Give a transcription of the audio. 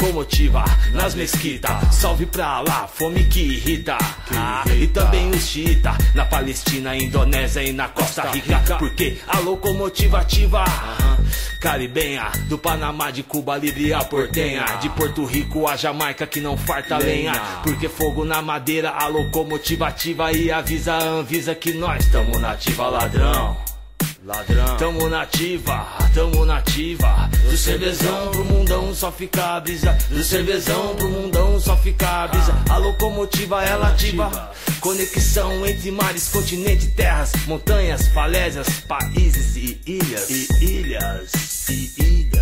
locomotiva nas mesquitas. Salve pra lá, fome que irrita, e também os xiita na Palestina, Indonésia e na Costa Rica. Porque a locomotiva ativa caribenha, do Panamá, de Cuba, Líbia, Portenha, de Porto Rico a Jamaica, que não farta lenha. Porque fogo na madeira, a locomotiva ativa, e avisa a Anvisa que nós tamo na ativa, ladrão. Ladrão. Tamo nativa, do cervezão pro mundão só fica a brisa, do cervezão pro mundão só fica a brisa. A locomotiva ela ativa, conexão entre mares, continente, terras, montanhas, falésias, países e ilhas.